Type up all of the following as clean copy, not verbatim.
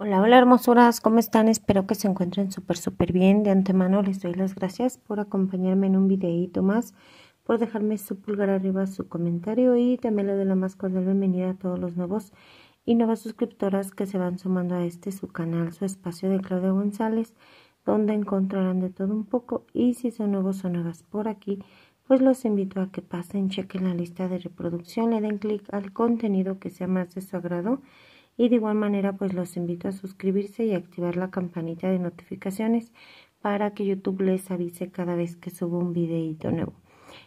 Hola, hola hermosuras, ¿cómo están? Espero que se encuentren súper bien. De antemano les doy las gracias por acompañarme en un videíto más, por dejarme su pulgar arriba, su comentario, y también le doy la más cordial bienvenida a todos los nuevos y nuevas suscriptoras que se van sumando a su canal, su espacio de Claudia González, donde encontrarán de todo un poco. Y si son nuevos o nuevas por aquí, pues los invito a que pasen, chequen la lista de reproducción, le den clic al contenido que sea más de su agrado. Y de igual manera, pues los invito a suscribirse y activar la campanita de notificaciones para que YouTube les avise cada vez que subo un videíto nuevo.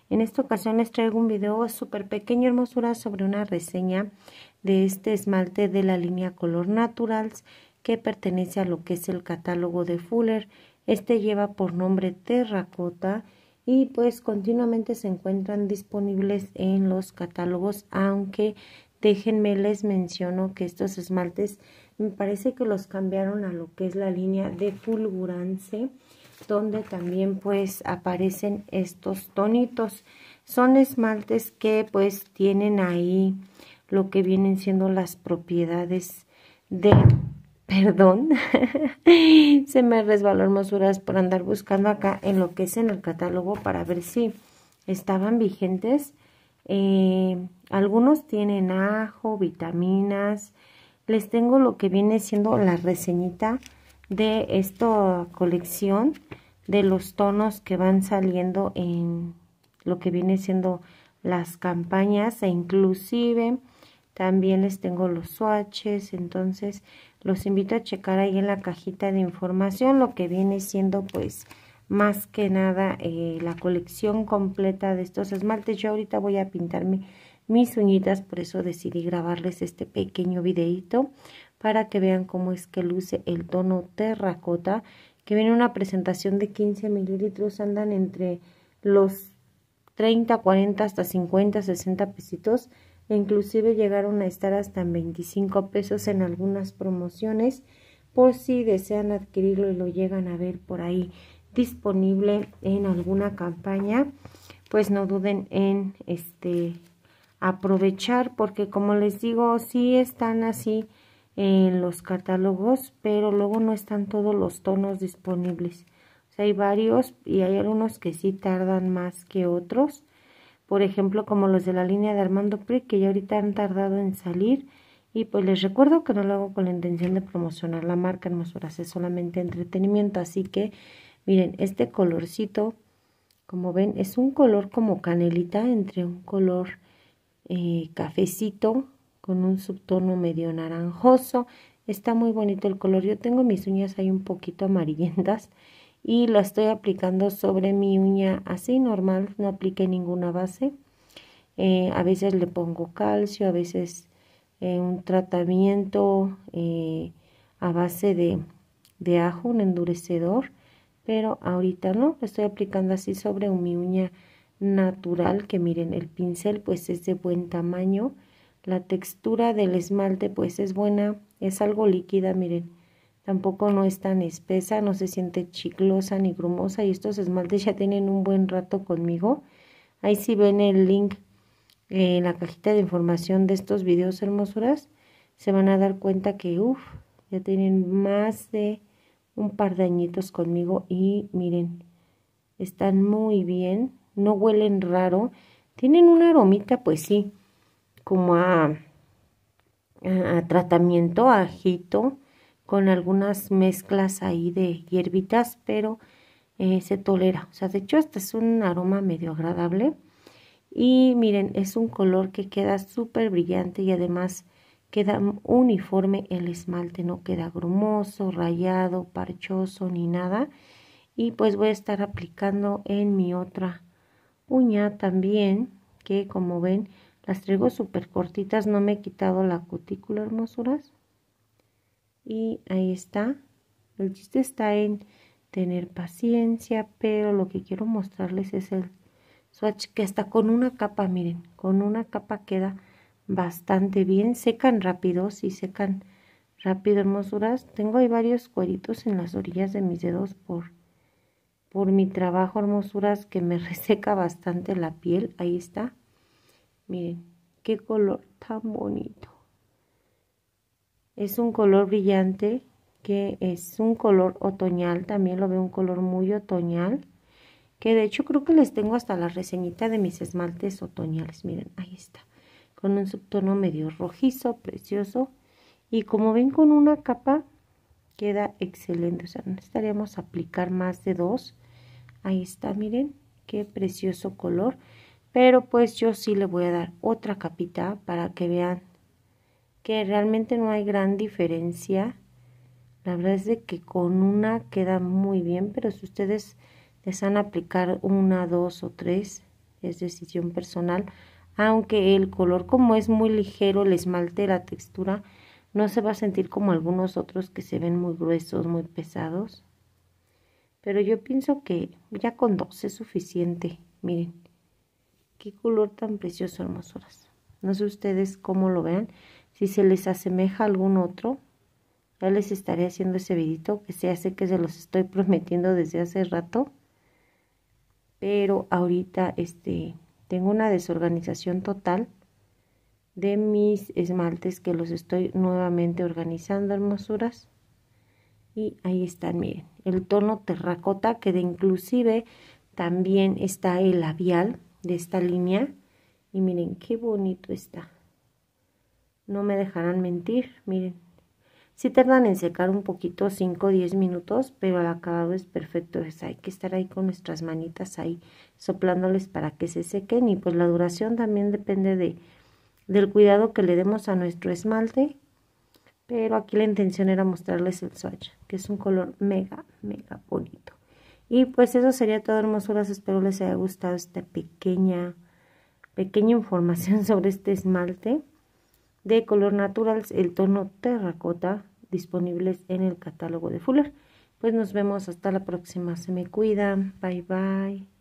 En esta ocasión les traigo un video súper pequeño, hermosura, sobre una reseña de esmalte de la línea Color Naturals que pertenece a lo que es el catálogo de Fuller. Este lleva por nombre Terracota y pues continuamente se encuentran disponibles en los catálogos, aunque déjenme les menciono que estos esmaltes me parece que los cambiaron a lo que es la línea de Fulgurance, donde también pues aparecen estos tonitos. Son esmaltes que pues tienen ahí lo que vienen siendo las propiedades de... Perdón, se me resbaló, hermosuras, por andar buscando acá en lo que es en el catálogo para ver si estaban vigentes. Algunos tienen ajo, vitaminas. Les tengo lo que viene siendo la reseñita de esta colección de los tonos que van saliendo en lo que viene siendo las campañas, e inclusive también les tengo los swatches. Entonces los invito a checar ahí en la cajita de información lo que viene siendo pues más que nada la colección completa de estos esmaltes. Yo ahorita voy a pintarme mis uñitas, por eso decidí grabarles este pequeño videíto para que vean cómo es que luce el tono terracota, que viene una presentación de 15 mililitros, andan entre los 30, 40 hasta 50, 60 pesitos, e inclusive llegaron a estar hasta en 25 pesos en algunas promociones, por si desean adquirirlo y lo llegan a ver por ahí disponible en alguna campaña. Pues no duden en aprovechar, porque como les digo, sí están así en los catálogos, pero luego no están todos los tonos disponibles. O sea, hay varios y hay algunos que sí tardan más que otros, por ejemplo como los de la línea de Armando Pre, que ya ahorita han tardado en salir. Y pues les recuerdo que no lo hago con la intención de promocionar la marca, hermosuras, es solamente entretenimiento. Así que miren, este colorcito, como ven, es un color como canelita, entre un color cafecito con un subtono medio naranjoso. Está muy bonito el color. Yo tengo mis uñas ahí un poquito amarillentas y la estoy aplicando sobre mi uña así normal, no apliqué ninguna base. A veces le pongo calcio, a veces un tratamiento a base de ajo, un endurecedor. Pero ahorita no, lo estoy aplicando así sobre mi uña natural, que miren, el pincel pues es de buen tamaño. La textura del esmalte pues es buena, es algo líquida, miren. Tampoco no es tan espesa, no se siente chiclosa ni grumosa, y estos esmaltes ya tienen un buen rato conmigo. Ahí sí ven el link en la cajita de información de estos videos, hermosuras, se van a dar cuenta que ya tienen más de un par de añitos conmigo, y miren, están muy bien, no huelen raro, tienen una aromita pues sí, como a tratamiento, a ajito, con algunas mezclas ahí de hierbitas, pero se tolera. O sea, de hecho este es un aroma medio agradable, y miren, es un color que queda súper brillante y además queda uniforme el esmalte, no queda grumoso, rayado, parchoso ni nada. Y pues voy a estar aplicando en mi otra uña también, que como ven las traigo súper cortitas, no me he quitado la cutícula, hermosuras. Y ahí está, el chiste está en tener paciencia, pero lo que quiero mostrarles es el swatch, que hasta con una capa, miren, con una capa queda bastante bien. Secan rápido, sí secan rápido, hermosuras. Tengo ahí varios cueritos en las orillas de mis dedos por mi trabajo, hermosuras, que me reseca bastante la piel. Ahí está, miren, qué color tan bonito. Es un color brillante que es un color otoñal, también lo veo un color muy otoñal, que de hecho creo que les tengo hasta la reseñita de mis esmaltes otoñales, miren, ahí está, con un subtono medio rojizo, precioso, y como ven con una capa queda excelente, o sea, necesitaríamos aplicar más de dos, ahí está, miren, qué precioso color, pero pues yo sí le voy a dar otra capita para que vean que realmente no hay gran diferencia. La verdad es de que con una queda muy bien, pero si ustedes desean aplicar una, dos o tres, es decisión personal, aunque el color como es muy ligero, el esmalte, la textura, no se va a sentir como algunos otros que se ven muy gruesos, muy pesados. Pero yo pienso que ya con dos es suficiente. Miren, qué color tan precioso, hermosuras. No sé ustedes cómo lo vean, si se les asemeja a algún otro. Ya les estaré haciendo ese vidito que se hace, que se los estoy prometiendo desde hace rato. Pero ahorita tengo una desorganización total de mis esmaltes, que los estoy nuevamente organizando, hermosuras. Y ahí están, miren, el tono terracota, que de inclusive también está el labial de esta línea. Y miren qué bonito está. No me dejarán mentir, miren. Sí tardan en secar un poquito, 5 o 10 minutos, pero el acabado es perfecto. Entonces hay que estar ahí con nuestras manitas ahí soplándoles para que se sequen. Y pues la duración también depende del cuidado que le demos a nuestro esmalte. Pero aquí la intención era mostrarles el swatch, que es un color mega, mega bonito. Y pues eso sería todo, hermosuras. Espero les haya gustado esta pequeña información sobre este esmalte de color naturals, el tono terracota, disponibles en el catálogo de Fuller. Pues nos vemos hasta la próxima. Se me cuidan. Bye, bye.